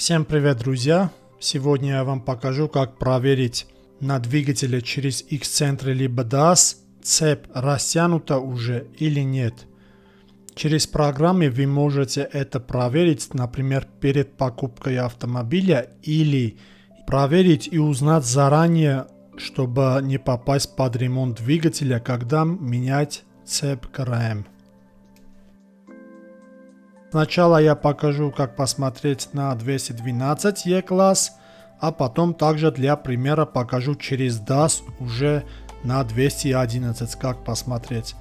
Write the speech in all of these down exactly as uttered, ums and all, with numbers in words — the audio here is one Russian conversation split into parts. Всем привет, друзья! Сегодня я вам покажу, как проверить на двигателе через Xcentry либо дас цепь растянута уже или нет. Через программы вы можете это проверить, например, перед покупкой автомобиля, или проверить и узнать заранее, чтобы не попасть под ремонт двигателя, когда менять цепь КРМ. Сначала я покажу, как посмотреть на двести двенадцать Е-класс, а потом также для примера покажу через дас уже на двести одиннадцать, как посмотреть.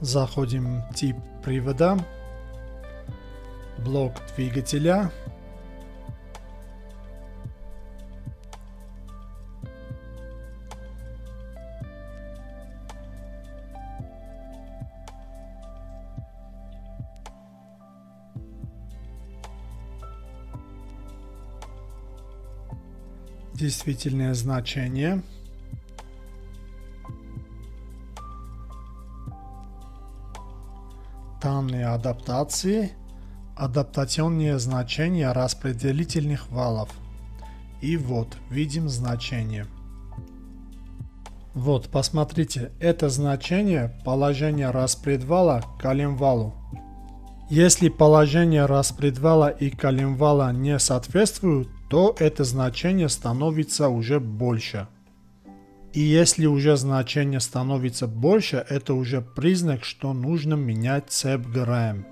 Заходим в тип привода, блок двигателя. Действительное значение. Данные адаптации. Адаптационные значения распределительных валов. И вот, видим значение. Вот, посмотрите, это значение положение распредвала к коленвалу. Если положение распредвала и коленвала не соответствуют, то это значение становится уже больше. И если уже значение становится больше, это уже признак, что нужно менять цепь ГРМ.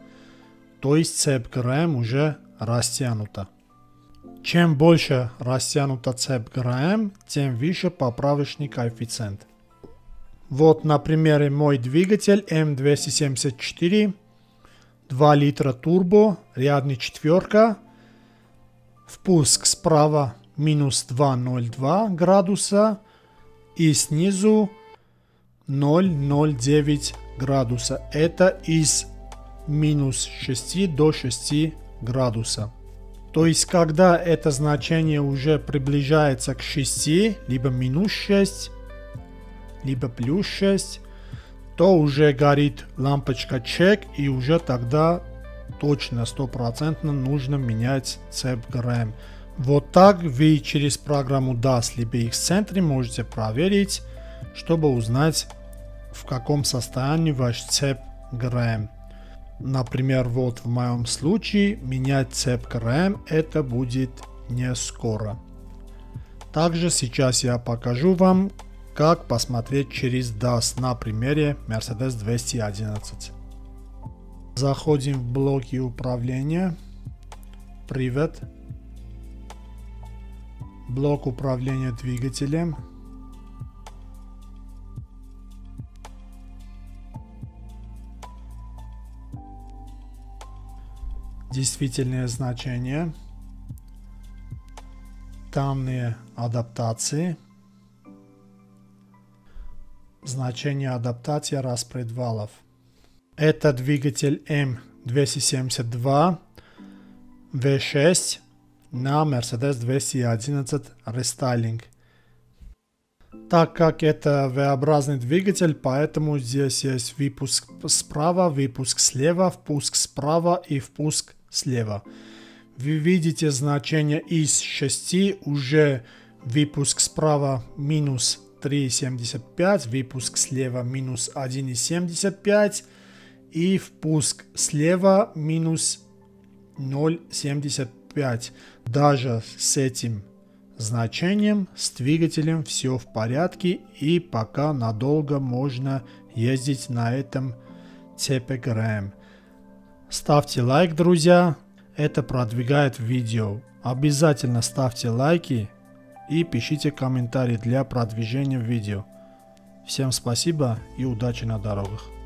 То есть цепь ГРМ уже растянута. Чем больше растянута цепь ГРМ, тем выше поправочный коэффициент. Вот на примере мой двигатель эм двести семьдесят четыре, два литра турбо, рядный четверка. Впуск справа минус два ноль два градуса и снизу ноль ноль девять градуса. Это из минус шести до шести градуса. То есть, когда это значение уже приближается к шести, либо минус шесть, либо плюс шесть, то уже горит лампочка чек, и уже тогда точно, стопроцентно нужно менять цепь ГРМ. Вот так вы через программу дас либо Xentry можете проверить, чтобы узнать, в каком состоянии ваш цепь ГРМ. Например, вот в моем случае менять цепь ГРМ это будет не скоро. Также сейчас я покажу вам, как посмотреть через дас на примере Mercedes двести одиннадцать. Заходим в блоки управления, привод, блок управления двигателем, действительное значение, данные адаптации, значение адаптации распредвалов. Это двигатель эм двести семьдесят два ви шесть на Mercedes двести одиннадцать рестайлинг. Так как это V-образный двигатель, поэтому здесь есть выпуск справа, выпуск слева, впуск справа и впуск слева. Вы видите значение из шести, уже выпуск справа минус три семьдесят пять, выпуск слева минус один семьдесят пять. И впуск слева минус ноль семьдесят пять. Даже с этим значением с двигателем все в порядке, и пока надолго можно ездить на этом цепи ГРМ. Ставьте лайк, друзья, это продвигает видео. Обязательно ставьте лайки и пишите комментарии для продвижения видео. Всем спасибо и удачи на дорогах.